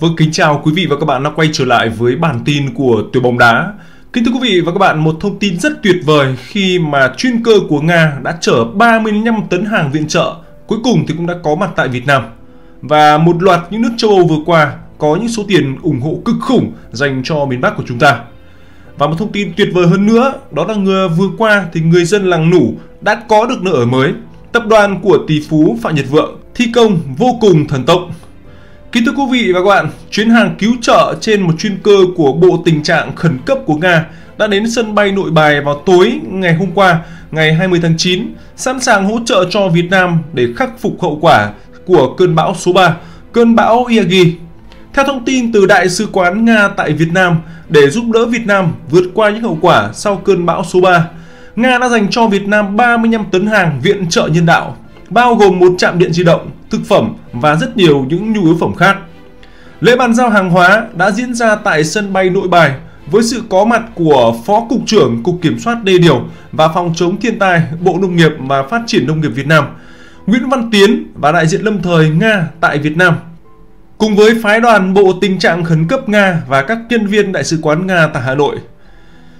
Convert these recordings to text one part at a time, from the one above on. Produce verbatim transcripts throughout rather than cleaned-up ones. Vâng, kính chào quý vị và các bạn đã quay trở lại với bản tin của Tuyển bóng đá. Kính thưa quý vị và các bạn, một thông tin rất tuyệt vời khi mà chuyên cơ của Nga đã chở ba mươi lăm tấn hàng viện trợ cuối cùng thì cũng đã có mặt tại Việt Nam. Và một loạt những nước châu Âu vừa qua có những số tiền ủng hộ cực khủng dành cho miền Bắc của chúng ta. Và một thông tin tuyệt vời hơn nữa, đó là người vừa qua thì người dân làng Nủ đã có được nơi ở mới. Tập đoàn của tỷ phú Phạm Nhật Vượng thi công vô cùng thần tốc. Kính thưa quý vị và các bạn, chuyến hàng cứu trợ trên một chuyên cơ của Bộ Tình trạng Khẩn cấp của Nga đã đến sân bay Nội Bài vào tối ngày hôm qua, ngày hai mươi tháng chín, sẵn sàng hỗ trợ cho Việt Nam để khắc phục hậu quả của cơn bão số ba, cơn bão Yagi. Theo thông tin từ Đại sứ quán Nga tại Việt Nam, để giúp đỡ Việt Nam vượt qua những hậu quả sau cơn bão số ba, Nga đã dành cho Việt Nam ba mươi lăm tấn hàng viện trợ nhân đạo, bao gồm một trạm điện di động, thực phẩm và rất nhiều những nhu yếu phẩm khác. Lễ bàn giao hàng hóa đã diễn ra tại sân bay Nội Bài với sự có mặt của Phó Cục trưởng Cục Kiểm soát Đê điều và Phòng chống thiên tai Bộ Nông nghiệp và Phát triển Nông nghiệp Việt Nam, Nguyễn Văn Tiến và đại diện lâm thời Nga tại Việt Nam, cùng với phái đoàn Bộ Tình trạng Khẩn cấp Nga và các nhân viên Đại sứ quán Nga tại Hà Nội.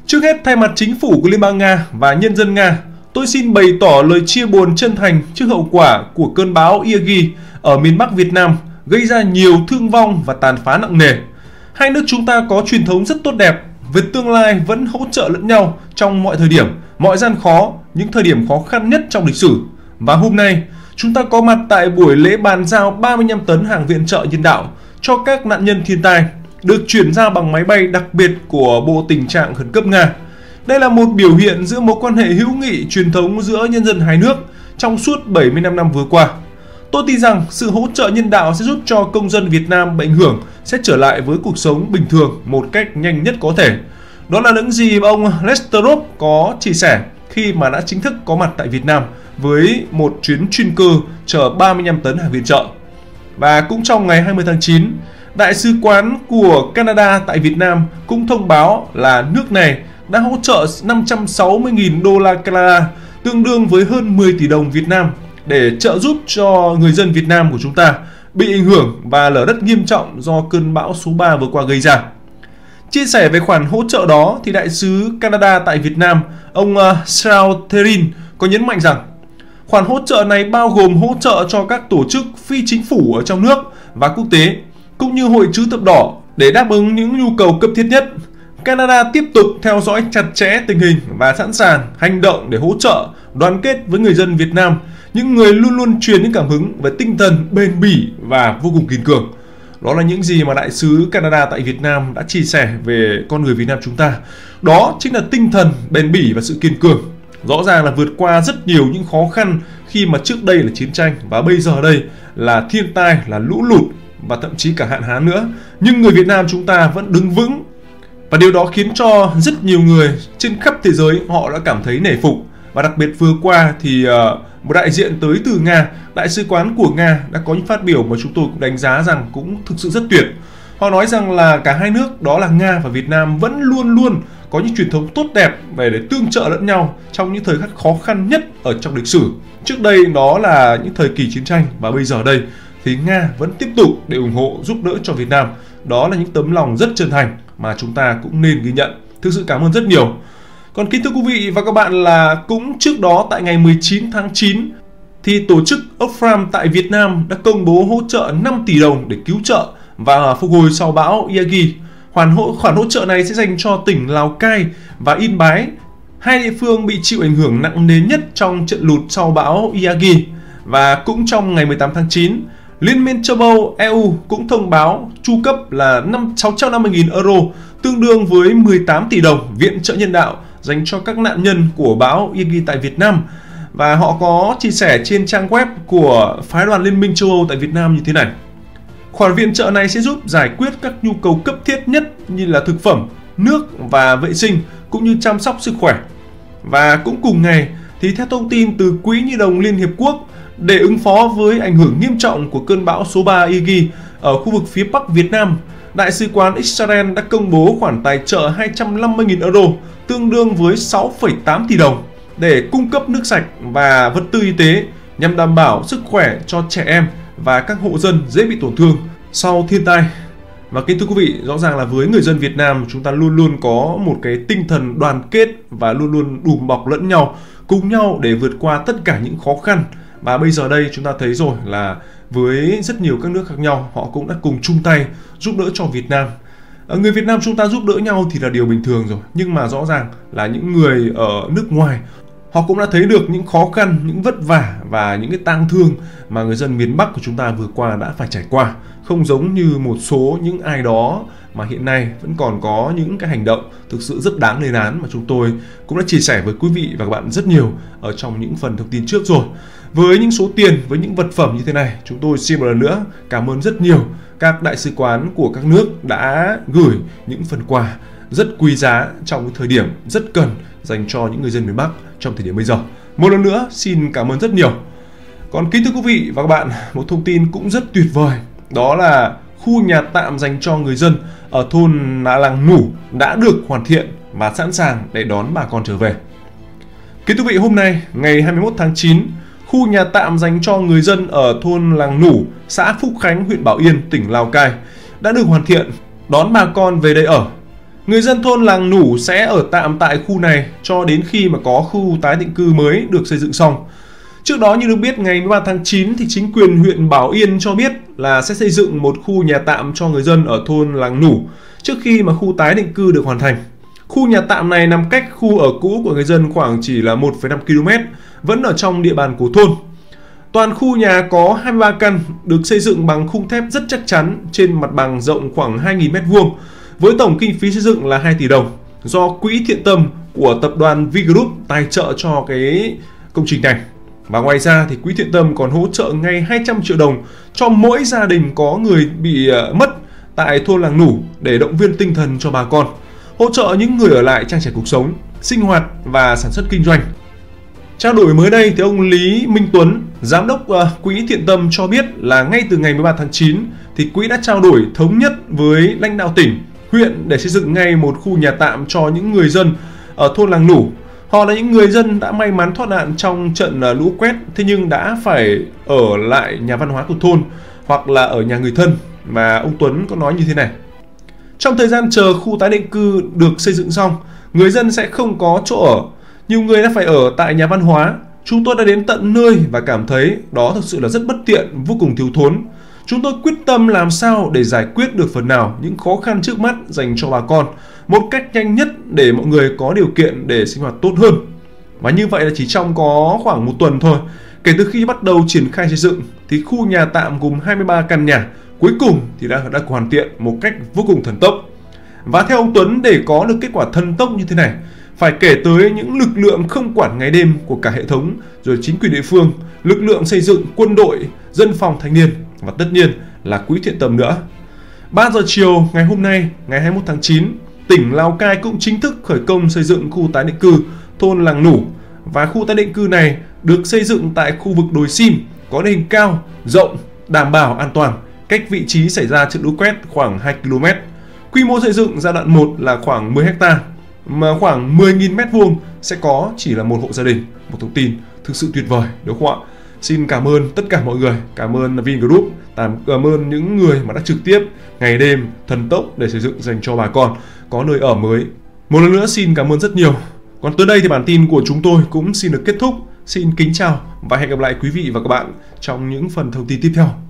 Trước hết, thay mặt chính phủ của Liên bang Nga và nhân dân Nga, tôi xin bày tỏ lời chia buồn chân thành trước hậu quả của cơn bão Yagi ở miền Bắc Việt Nam gây ra nhiều thương vong và tàn phá nặng nề. Hai nước chúng ta có truyền thống rất tốt đẹp về tương lai vẫn hỗ trợ lẫn nhau trong mọi thời điểm, mọi gian khó, những thời điểm khó khăn nhất trong lịch sử. Và hôm nay, chúng ta có mặt tại buổi lễ bàn giao ba mươi lăm tấn hàng viện trợ nhân đạo cho các nạn nhân thiên tai được chuyển giao bằng máy bay đặc biệt của Bộ Tình trạng Khẩn cấp Nga. Đây là một biểu hiện giữa mối quan hệ hữu nghị truyền thống giữa nhân dân hai nước trong suốt bảy mươi lăm năm vừa qua. Tôi tin rằng sự hỗ trợ nhân đạo sẽ giúp cho công dân Việt Nam bị ảnh hưởng sẽ trở lại với cuộc sống bình thường một cách nhanh nhất có thể. Đó là những gì ông Lesterov có chia sẻ khi mà đã chính thức có mặt tại Việt Nam với một chuyến chuyên cơ chở ba mươi lăm tấn hàng viện trợ. Và cũng trong ngày hai mươi tháng chín, Đại sứ quán của Canada tại Việt Nam cũng thông báo là nước này đã hỗ trợ năm trăm sáu mươi nghìn đô la Canada, tương đương với hơn mười tỷ đồng Việt Nam, để trợ giúp cho người dân Việt Nam của chúng ta bị ảnh hưởng và lở đất nghiêm trọng do cơn bão số ba vừa qua gây ra. Chia sẻ về khoản hỗ trợ đó, thì Đại sứ Canada tại Việt Nam, ông Charles Therin có nhấn mạnh rằng khoản hỗ trợ này bao gồm hỗ trợ cho các tổ chức phi chính phủ ở trong nước và quốc tế, cũng như Hội Chữ Thập Đỏ để đáp ứng những nhu cầu cấp thiết nhất. Canada tiếp tục theo dõi chặt chẽ tình hình và sẵn sàng hành động để hỗ trợ, đoàn kết với người dân Việt Nam, những người luôn luôn truyền những cảm hứng về tinh thần bền bỉ và vô cùng kiên cường. Đó là những gì mà Đại sứ Canada tại Việt Nam đã chia sẻ về con người Việt Nam chúng ta. Đó chính là tinh thần bền bỉ và sự kiên cường. Rõ ràng là vượt qua rất nhiều những khó khăn khi mà trước đây là chiến tranh và bây giờ đây là thiên tai, là lũ lụt và thậm chí cả hạn hán nữa. Nhưng người Việt Nam chúng ta vẫn đứng vững. Và điều đó khiến cho rất nhiều người trên khắp thế giới họ đã cảm thấy nể phục. Và đặc biệt vừa qua thì một đại diện tới từ Nga, Đại sứ quán của Nga đã có những phát biểu mà chúng tôi cũng đánh giá rằng cũng thực sự rất tuyệt. Họ nói rằng là cả hai nước, đó là Nga và Việt Nam, vẫn luôn luôn có những truyền thống tốt đẹp về để tương trợ lẫn nhau trong những thời khắc khó khăn nhất ở trong lịch sử. Trước đây đó là những thời kỳ chiến tranh và bây giờ đây thì Nga vẫn tiếp tục để ủng hộ giúp đỡ cho Việt Nam. Đó là những tấm lòng rất chân thành mà chúng ta cũng nên ghi nhận. Thực sự cảm ơn rất nhiều. Còn kính thưa quý vị và các bạn, là cũng trước đó tại ngày mười chín tháng chín thì tổ chức Oxfam tại Việt Nam đã công bố hỗ trợ năm tỷ đồng để cứu trợ và phục hồi sau bão Yagi. Khoản hỗ, khoản hỗ trợ này sẽ dành cho tỉnh Lào Cai và Yên Bái, hai địa phương bị chịu ảnh hưởng nặng nề nhất trong trận lụt sau bão Yagi. Và cũng trong ngày mười tám tháng chín, Liên minh châu Âu e u cũng thông báo chu cấp là sáu trăm năm mươi nghìn euro, tương đương với mười tám tỷ đồng viện trợ nhân đạo dành cho các nạn nhân của bão Yagi tại Việt Nam. Và họ có chia sẻ trên trang web của phái đoàn Liên minh châu Âu tại Việt Nam như thế này. Khoản viện trợ này sẽ giúp giải quyết các nhu cầu cấp thiết nhất như là thực phẩm, nước và vệ sinh, cũng như chăm sóc sức khỏe. Và cũng cùng ngày, thì theo thông tin từ Quỹ Nhi đồng Liên Hiệp Quốc, để ứng phó với ảnh hưởng nghiêm trọng của cơn bão số ba Yagi ở khu vực phía Bắc Việt Nam, Đại sứ quán Israel đã công bố khoản tài trợ hai trăm năm mươi nghìn euro, tương đương với sáu phẩy tám tỷ đồng, để cung cấp nước sạch và vật tư y tế nhằm đảm bảo sức khỏe cho trẻ em và các hộ dân dễ bị tổn thương sau thiên tai. Và kính thưa quý vị, rõ ràng là với người dân Việt Nam, chúng ta luôn luôn có một cái tinh thần đoàn kết và luôn luôn đùm bọc lẫn nhau, cùng nhau để vượt qua tất cả những khó khăn. Và bây giờ đây chúng ta thấy rồi là với rất nhiều các nước khác nhau, họ cũng đã cùng chung tay giúp đỡ cho Việt Nam. Người Việt Nam chúng ta giúp đỡ nhau thì là điều bình thường rồi, nhưng mà rõ ràng là những người ở nước ngoài họ cũng đã thấy được những khó khăn, những vất vả và những cái tang thương mà người dân miền Bắc của chúng ta vừa qua đã phải trải qua. Không giống như một số những ai đó mà hiện nay vẫn còn có những cái hành động thực sự rất đáng lên án mà chúng tôi cũng đã chia sẻ với quý vị và các bạn rất nhiều ở trong những phần thông tin trước rồi. Với những số tiền, với những vật phẩm như thế này, chúng tôi xin một lần nữa cảm ơn rất nhiều các đại sứ quán của các nước đã gửi những phần quà rất quý giá trong thời điểm rất cần dành cho những người dân miền Bắc trong thời điểm bây giờ. Một lần nữa xin cảm ơn rất nhiều. Còn kính thưa quý vị và các bạn, một thông tin cũng rất tuyệt vời, đó là khu nhà tạm dành cho người dân ở thôn Nà Làng Nủ đã được hoàn thiện và sẵn sàng để đón bà con trở về. Kính thưa quý vị, hôm nay ngày hai mươi mốt tháng chín, khu nhà tạm dành cho người dân ở thôn Làng Nủ, xã Phúc Khánh, huyện Bảo Yên, tỉnh Lào Cai đã được hoàn thiện đón bà con về đây ở. Người dân thôn Làng Nủ sẽ ở tạm tại khu này cho đến khi mà có khu tái định cư mới được xây dựng xong. Trước đó như được biết, ngày mười ba tháng chín thì chính quyền huyện Bảo Yên cho biết là sẽ xây dựng một khu nhà tạm cho người dân ở thôn Làng Nủ trước khi mà khu tái định cư được hoàn thành. Khu nhà tạm này nằm cách khu ở cũ của người dân khoảng chỉ là một phẩy năm ki lô mét, vẫn ở trong địa bàn của thôn. Toàn khu nhà có hai mươi ba căn được xây dựng bằng khung thép rất chắc chắn trên mặt bằng rộng khoảng hai nghìn mét vuông với tổng kinh phí xây dựng là hai tỷ đồng do quỹ thiện tâm của tập đoàn V-Group tài trợ cho cái công trình này. Và ngoài ra thì quỹ thiện tâm còn hỗ trợ ngay hai trăm triệu đồng cho mỗi gia đình có người bị mất tại thôn Làng Nủ để động viên tinh thần cho bà con, hỗ trợ những người ở lại trang trải cuộc sống, sinh hoạt và sản xuất kinh doanh. Trao đổi mới đây thì ông Lý Minh Tuấn, giám đốc quỹ thiện tâm cho biết là ngay từ ngày mười ba tháng chín thì quỹ đã trao đổi thống nhất với lãnh đạo tỉnh, huyện để xây dựng ngay một khu nhà tạm cho những người dân ở thôn Làng Nủ. Họ là những người dân đã may mắn thoát nạn trong trận lũ quét, thế nhưng đã phải ở lại nhà văn hóa của thôn hoặc là ở nhà người thân, mà ông Tuấn có nói như thế này: trong thời gian chờ khu tái định cư được xây dựng xong, người dân sẽ không có chỗ ở. Nhiều người đã phải ở tại nhà văn hóa. Chúng tôi đã đến tận nơi và cảm thấy đó thực sự là rất bất tiện, vô cùng thiếu thốn. Chúng tôi quyết tâm làm sao để giải quyết được phần nào những khó khăn trước mắt dành cho bà con một cách nhanh nhất để mọi người có điều kiện để sinh hoạt tốt hơn. Và như vậy là chỉ trong có khoảng một tuần thôi, kể từ khi bắt đầu triển khai xây dựng thì khu nhà tạm gồm hai mươi ba căn nhà cuối cùng thì đã đã hoàn thiện một cách vô cùng thần tốc. Và theo ông Tuấn, để có được kết quả thần tốc như thế này phải kể tới những lực lượng không quản ngày đêm của cả hệ thống, rồi chính quyền địa phương, lực lượng xây dựng, quân đội, dân phòng thanh niên và tất nhiên là quỹ thiện tâm nữa. ba giờ chiều ngày hôm nay, ngày hai mươi mốt tháng chín, tỉnh Lào Cai cũng chính thức khởi công xây dựng khu tái định cư thôn Làng Nủ, và khu tái định cư này được xây dựng tại khu vực đồi Sim, có nền cao, rộng, đảm bảo an toàn, cách vị trí xảy ra trận lũ quét khoảng hai ki lô mét. Quy mô xây dựng giai đoạn một là khoảng mười héc ta, mà khoảng mười nghìn mét vuông sẽ có chỉ là một hộ gia đình. Một thông tin thực sự tuyệt vời, đúng không ạ? Xin cảm ơn tất cả mọi người, cảm ơn VinGroup, cảm ơn những người mà đã trực tiếp ngày đêm thần tốc để xây dựng dành cho bà con có nơi ở mới. Một lần nữa xin cảm ơn rất nhiều. Còn tới đây thì bản tin của chúng tôi cũng xin được kết thúc. Xin kính chào và hẹn gặp lại quý vị và các bạn trong những phần thông tin tiếp theo.